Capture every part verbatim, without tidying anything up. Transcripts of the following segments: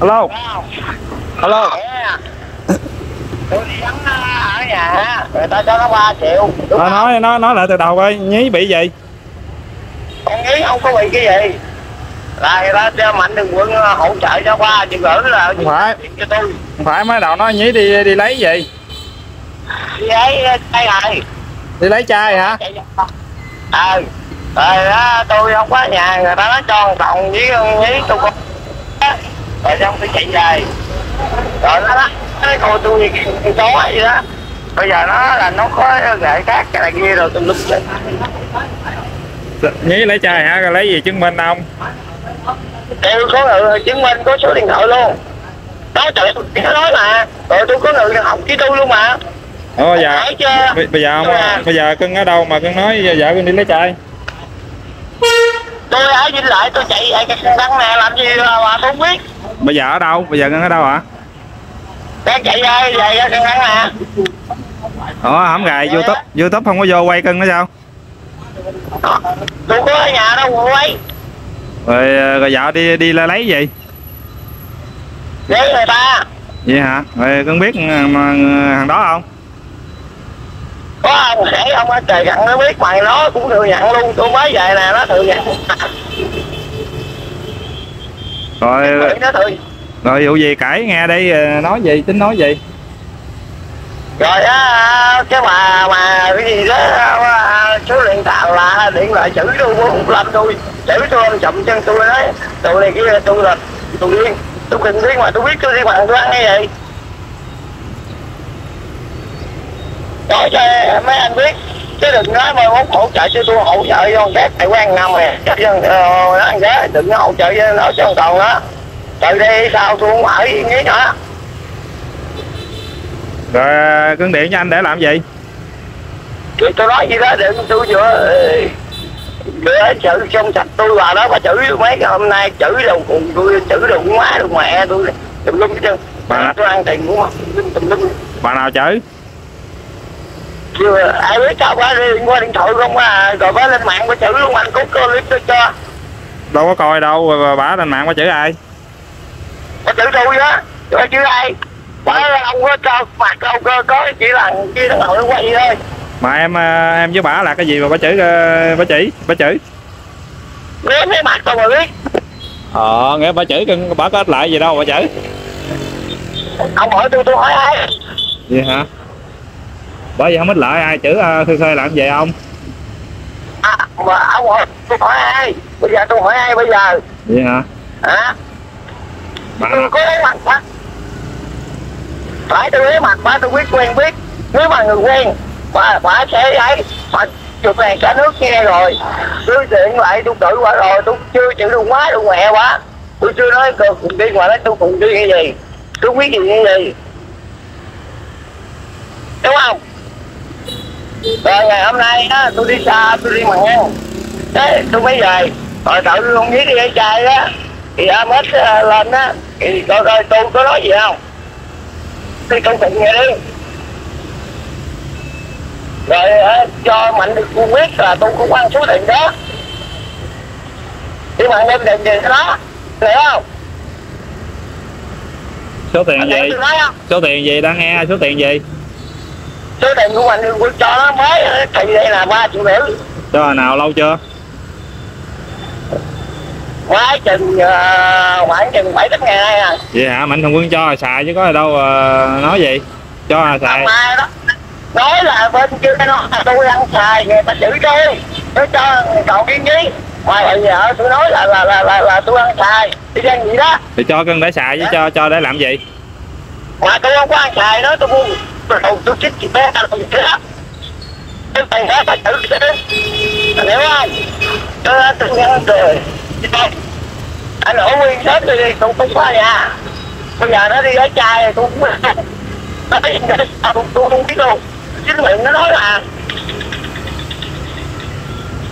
Alo. Alo. Tôi đi vắng ở nhà, người ta cho nó ba triệu. Nó nói nó nói lại từ đầu coi, Nhí bị gì? Con Nhí không có bị cái gì. Là người ta cho Mạnh Thường Quân hỗ trợ cho ba triệu rưỡi là không phải cho tôi. Không phải, mới đầu nói Nhí đi đi lấy gì? Đi lấy chai rồi. Đi lấy chai hả? Ờ. Rồi đó, tôi không có nhà, người ta nói cho Trọng với con Nhí tôi có. Rồi xong tôi chạy về. Rồi nó đó, nó coi tôi cái chó vậy đó. Bây giờ nó là nó có gậy cát cái này kia rồi tôi lục lên. Nhí lấy chai hả? Rồi lấy gì chứng minh ông? Kêu có người chứng minh, có số điện thoại luôn. Đó trời ơi, nó nói mà. Rồi tôi có người học với tôi luôn mà. Ủa dạ, bây, bây giờ ông, à. Bây giờ cưng ở đâu mà cưng nói vợ cưng đi lấy chai? Tôi ở Vinh Lợi, tôi chạy về cái đăng nè, làm gì mà tôi không biết. Bây giờ ở đâu? Bây giờ cưng ở đâu hả? Đang chạy về, về cái đăng nè. Ủa hổng gài YouTube, YouTube không có vô quay cưng nữa sao? Tôi có ở nhà đâu mà quay. Rồi, rồi vợ đi đi lấy gì? Lấy người ta. Vậy hả? Rồi cưng biết thằng đó không? Có ông để ông á trời gặn nó biết mày, nó cũng thừa nhận luôn, tôi mới về nè nó thừa nhận. Rồi nó thừa. Rồi vụ gì cãi nghe đi, nói gì tính nói gì. Rồi á cái mà mà cái gì đó số điện thoại là điện lại chửi tôi cũng làm tôi chửi tôi ông chậm chân tôi đấy, tụi này kia tôi là tôi điên, tôi kinh điên mà tôi biết tôi đi bằng tôi ăn cái gì. Nói cho mấy anh biết, chứ đừng nói mà muốn hỗ trợ cho tôi hỗ trợ cho con khác tại quan năm nè. Chắc dân nó ăn giá, đừng hỗ trợ cho nó cho con còn đó. Từ đây sao tôi không phải nghĩ nữa. Rồi cưng điện cho anh để làm gì? Rồi tôi nói gì đó để tôi vừa vừa chữ xong sạch tôi vào đó mà chửi mấy cái hôm nay chửi đồ cùng tôi, chửi đồ má đồ mẹ tôi tùm lum chứ. Bà tôi ăn tiền cũng tùm lum. Bà nào chửi? Ai biết sao quá đi qua điện thoại không à, rồi bá lên mạng có chữ luôn anh có clip tôi cho. Đâu có coi đâu, bả lên mạng có chữ ai? Có chữ tôi á, có chữ ai? Bả không có cho mặt đâu cơ, có chỉ là chỉ thằng nội quay thôi. Mà em em với bả là cái gì mà bả chữ bả chỉ bả chữ? Nếu thấy mặt tôi mà biết. Ờ nghe bả chữ cưng bả có ích lại gì đâu bả chữ. Ông hỏi tôi tôi hỏi ai? Vậy hả? Bởi vì không ít lợi ai chữ khơi khơi làm về không? À, mà ông ơi, tôi hỏi ai? Bây giờ tôi hỏi ai bây giờ? Vậy hả? Hả? Bà... Tôi có lấy mặt bác. Phải tôi lấy mặt bác, tôi biết quen biết. Nếu mà người quen, bà, bà sẽ ấy. Bà chụp này cả nước nghe rồi. Tôi điện lại, tôi tự quả rồi, tôi chưa chịu đồ quá, đồ mẹ quá. Tôi chưa nói tôi cùng đi, ngoài đó tôi cùng đi cái gì. Tôi biết gì như gì. Đúng không? Rồi ngày hôm nay đó, tôi đi xa, tôi đi mặn ăn. Đấy, tôi mới về. Rồi tụi tôi không biết đi cái chai đó. Thì em hết lên đó. Thì coi coi tôi có nói gì không? Tôi công tình nghe đi. Rồi cho Mạnh được tôi biết là tôi cũng ăn số tiền đó. Đi mặn đem tiền gì đó. Hiểu không? Số tiền gì? Số tiền gì đã nghe? Số tiền gì? Số tiền của Mạnh Thường Quân cho nó mới thì đây là ba triệu rưỡi. Cho hồi nào lâu chưa? Quá chừng uh, khoảng chừng bảy tám ngày nay à. Vậy hả? Mạnh Thường Quân cho xài chứ có đâu uh, nói gì. Cho à xài. Đó, nói là bên kia nó tôi ăn xài người ta chửi tôi. Nó cho cậu kiến Nhí. Mà bây giờ tôi nói là là là là, là tôi ăn xài. Đi ăn gì đó. Thì cho cưng để xài chứ cho cho để làm gì? Mà tôi không có ăn xài nữa tôi buồn. Tôi tôi chích chị bé là tôi chích á. Tôi phải nói phải chữ chứ. Hiểu không? Tôi nói tôi nhớ rồi. Anh ở nguyên sớm tôi đi, tôi không qua nhà. Bây giờ nó đi lấy chai tôi cũng ăn. Nó nói gì đó, tôi không biết luôn. Chính miệng nó nói là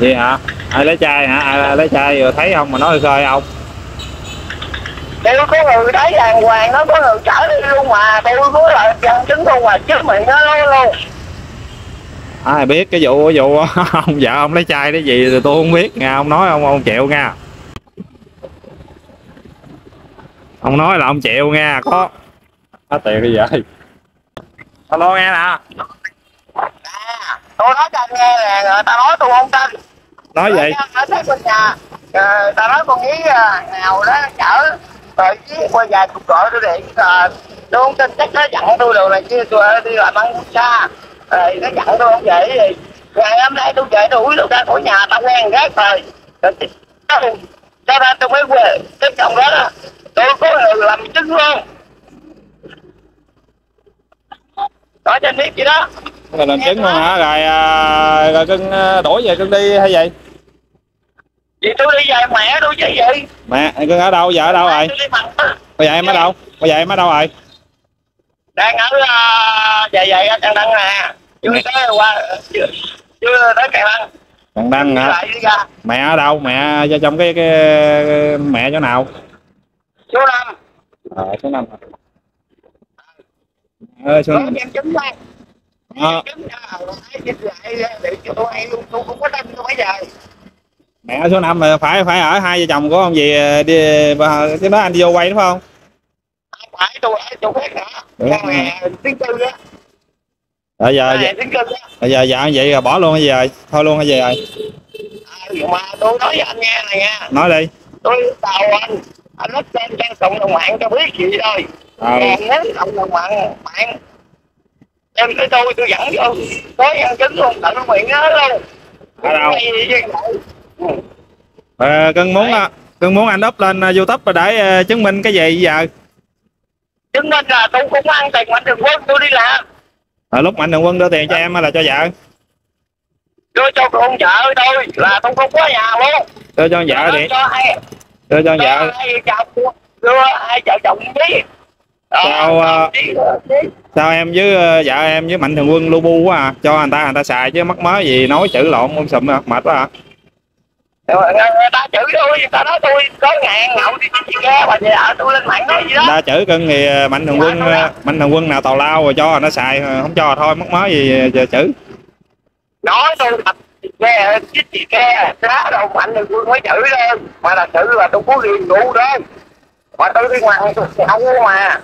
gì hả? Ai lấy chai hả? Ai lấy chai rồi thấy không mà nói khơi không? Tôi có người đấy đàng hoàng, nó có người chở đi luôn mà, tôi có là dân chứng luôn mà, chứ mình nó nói luôn. Ai biết cái vụ vụ ông vợ ông lấy chai cái gì thì tôi không biết nha, ông nói ông ông chịu nha. Ông nói là ông chịu nghe, có hết tiền đi vậy. Alo nghe nè. Tôi nói cho anh nghe nè, người ta nói tôi không tin. Nói vậy? Ở sát bên nhà, người ta nói con nghĩ nào đó chở rồi chiếc qua vài cuộc gọi tôi điện, tôi không tin, chắc nó dặn tôi đồ này kia, tôi đi làm ăn xa, rồi nó dặn tôi không vậy thì ngày hôm nay tôi về đuổi tôi ra khỏi nhà tao ngang gác rồi, cho nên tôi mới về cái chồng đó đó, tôi có người làm chứng luôn. Nói cho anh biết gì đó. Rồi làm chứng luôn hả? Rồi à, rồi cưng đổi về cưng đi hay vậy? Vậy tôi đi về mẹ tôi chứ gì? Mẹ, cưng ở đâu? Giờ ở đâu rồi? Bây giờ em ở đâu? Bây giờ em ở đâu rồi? Đang ở về về Cần Đăng nè. Chưa tới qua, chưa, chưa tới Cần Đăng. Cần Đăng hả? Mẹ ở đâu? Mẹ ra trong cái, cái mẹ chỗ nào? Số năm. Ờ, à, số năm. Ờ, số năm. Ờ. Mẹ số năm là phải phải ở hai vợ chồng của ông gì đi cái đó anh đi vô quay đúng không? Không phải tôi ở chỗ khác nữa. Tiếng tư á. Bây giờ bây giờ dạ vậy rồi bỏ luôn cái gì rồi? Thôi luôn cái gì rồi? Mà tôi nói với anh nghe này nha. Nói đi. Tôi tàu anh, anh nói trên trang cộng đồng mạng cho biết gì thôi. Nếu cộng đồng mạng bạn em tới tôi tôi dẫn vô tới ăn trứng luôn tận miệng hết luôn. Ở đâu? À, cưng muốn cưng muốn anh up lên YouTube để chứng minh cái gì giờ? Chứng minh là tôi cũng ăn tiền Mạnh Thường Quân, tôi đi làm. À, lúc Mạnh Thường Quân đưa tiền cho em là cho vợ? Đưa cho con vợ tôi là tôi không có nhà luôn. Đưa cho vợ đi. Đưa cho vợ. Đưa hai vợ chồng với. Sao à, sao em với vợ em với Mạnh Thường Quân lu bu quá à, cho người ta người ta xài chứ mắc mớ gì nói chữ lộn không sụm à, mệt quá à. Người ta chửi tôi, người ta nói tôi có ngàn ngậu đi chị ghe bà vợ tôi lên mạng nói gì đó. Ta chửi cưng thì Mạnh Thường Quân Mạnh Thường Quân nào tào lao rồi cho nó xài, không cho thôi mắc mớ gì giờ chữ. Nói tôi thật ghe chích chị ghe đá đâu Mạnh Thường Quân mới chửi lên, mà là chữ là tôi có liền đủ đó. Mà tôi đi ngoài tôi không mà.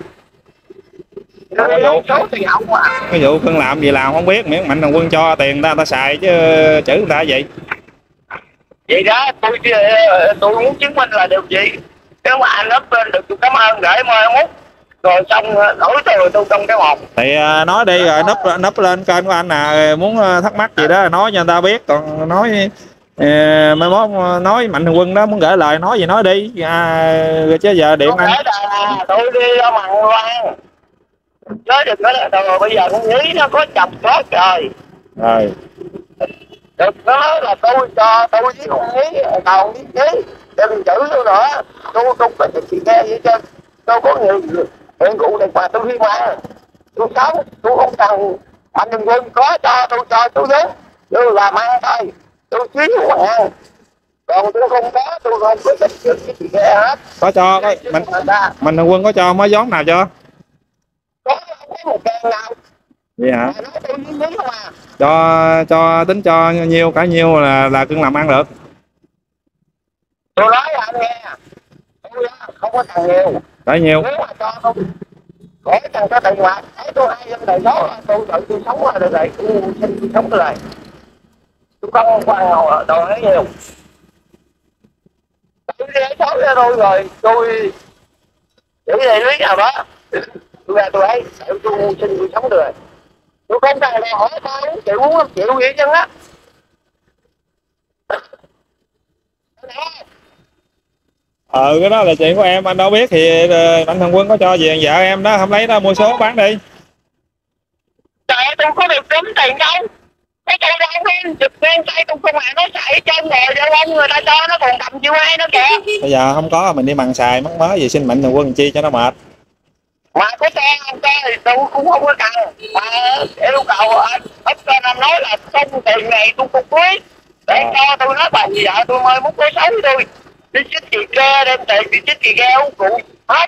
Ví dụ Phương làm gì làm không biết, miễn Mạnh Thường Quân cho tiền ta ta xài chứ chữ người ta vậy. Vậy đó, tôi tôi muốn chứng minh là điều gì. Nếu mà anh up lên được tôi cảm ơn để mai mốt. Rồi xong đổi tôi tôi trong cái một. Thì nói đi rồi núp núp lên kênh của anh à, muốn thắc mắc gì đó nói cho người ta biết, còn nói mai mốt nói Mạnh Thường Quân đó muốn gửi lời nói gì nói đi. À, chứ giờ điện anh. Tôi đi ra mặn luôn. Nói được nói là bây giờ con nghĩ nó có chồng hết rồi. Rồi. Được nói là tôi cho tôi với con nghĩ đầu với trí đừng chữ tôi nữa. Tôi không có chị nghe vậy chứ. Tôi có nhiều hiện cụ này mà tôi khi mà tôi sống tôi không cần Mạnh Thường Quân có cho tôi cho tôi đến tôi làm ăn thôi. Tôi chí hoàng. Còn tôi không có tôi không có cái chị nghe hết. Có cho cái mình Mạnh Thường Quân có cho mấy gión nào cho? Có không có một kèn nào. Vậy hả? À. Cho cho tính cho nhiêu cả nhiêu là là cưng làm ăn được. Tôi nói là anh nghe. Tôi không có thằng nhiều. Tại nhiều. Nếu mà cho không có thằng có tiền hoạt, thấy tôi ai dân đời đó, tôi tự tôi sống rồi đời tôi xin tôi sống rồi. Tôi không quan ngồi đòi nói nhiều. Tôi đi lấy xấu ra tôi rồi, tôi giữ gì lý nào đó. Tôi ra tôi ấy, tôi xin tôi sống được rồi. Tôi không cần là hỏi tao bốn triệu, bốn năm triệu gì hết trơn á. Ừ, cái đó là chuyện của em, anh đâu biết thì Mạnh Thường Quân có cho gì vợ em đó, không lấy đó mua số bán đi. Trời ơi, tôi có được kiếm tiền đâu. Cái cây đó em chụp ngang tay tôi không à, nó xài trên nè, ra lên người ta cho nó còn cầm chưa ai nữa kìa. Bây giờ không có, mình đi mặn xài, mắc mớ gì xin Mạnh Thường Quân chi cho nó mệt. Mà có xe không xe thì tôi cũng không có cần. Mà yêu cầu anh ấp cho anh nói là không tiền này tôi cũng biết. Để à. Cho tôi nói bà gì vợ tôi mới muốn có xấu tôi. Đi chích kỳ ghe đem tiền đi chích kỳ ghe uống cụ hết.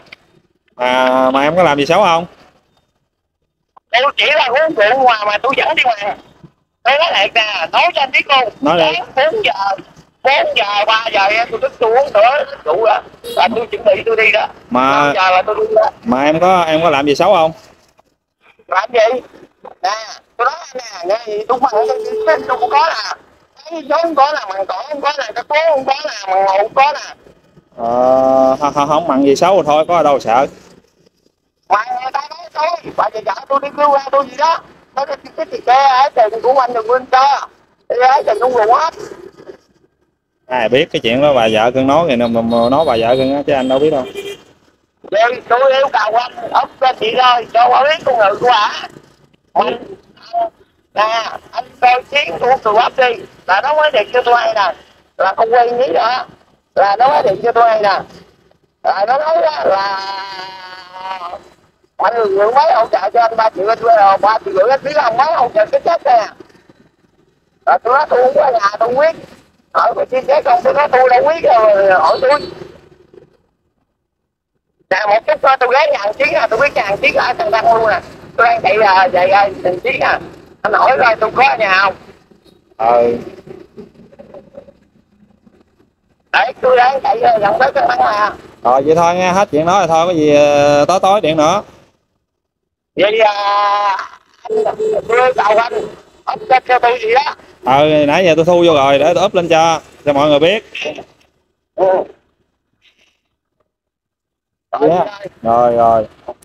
À, mà em có làm gì xấu không? Tôi chỉ là uống cụ ngoài mà tôi dẫn đi ngoài. Tôi nói lại nè, nói cho anh biết luôn. Nói đi. Sáng bốn giờ bốn giờ, ba giờ tôi đứt xuống nữa, đủ đó. Là tôi chuẩn bị tôi đi đó. Mà giờ là tôi đi đó. Mà em có em có làm gì xấu không? Làm gì? Nè, tôi nói nè, nghe gì đúng mà tôi cũng có nè. Cái số không có nè, mặn cỏ không có nè, cái cố không có nè, mặn ngộ không có nè. Ờ, không, không mặn gì xấu rồi thôi, có ở đâu sợ. Mặn người ta nói tôi, bà chị chở tôi đi cứu ra tôi gì đó. Nói cái cái chị xe ấy tiền của anh đừng quên cho. Đi ấy tiền không đủ hết. Ai biết cái chuyện đó bà vợ cưng nói thì nói bà vợ cưng chứ anh đâu biết đâu. Vậy tôi yêu cầu anh ốc cho chị rồi cho bà biết con người của bà. Mình, nè anh coi chiến của tôi ấp đi là nó mới điện cho tôi hay nè, là con quen nhí rồi là nó mới điện cho tôi hay nè, là nó nói là mọi người mấy hỗ trợ cho anh ba triệu anh quay rồi ba triệu rưỡi anh biết không mấy hỗ trợ cái chết nè, là tôi nói tôi không qua nhà tôi quyết. Ở cái chiếc ghế không, tôi nói tôi đâu biết rồi, hỏi tôi. Nè, một chút thôi, tôi ghé nhà thằng Chiến à, tôi biết nhà thằng Chiến ở Tân Tân luôn nè. Tôi đang chạy à, chạy à, thằng Chiến à. Anh hỏi coi tôi có ở nhà không? Ừ. Đấy, tôi đang chạy à, gần tới Tân Tân mà. Rồi, vậy thôi nghe hết chuyện nói rồi thôi, có gì tối tối điện nữa. Vậy à, anh, tôi cầu anh, ốp cho cho tôi gì đó. Ờ nãy giờ tôi thu vô rồi, để tôi úp lên cho cho mọi người biết. Ừ. Yeah. Rồi rồi.